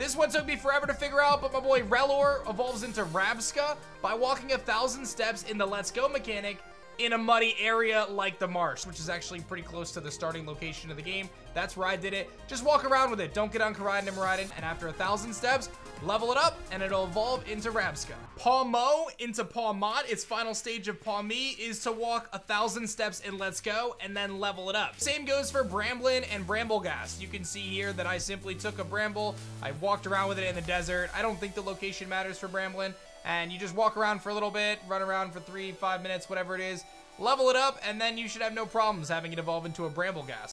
This one took me forever to figure out, but my boy Relor evolves into Rabsca by walking 1,000 steps in the Let's Go mechanic in a muddy area like the marsh, which is actually pretty close to the starting location of the game. That's where I did it. Just walk around with it. Don't get on Karidin and Maridin. And after 1,000 steps, level it up, and it'll evolve into Rabsca. Pawmo into Pawmot. Its final stage of Pawmi is to walk 1,000 steps in Let's Go, and then level it up. Same goes for Bramblin and Brambleghast. You can see here that I simply took a Bramble. I walked around with it in the desert. I don't think the location matters for Bramblin. And you just walk around for a little bit, run around for 3, 5 minutes, whatever it is, level it up, and then you should have no problems having it evolve into a Brambleghast.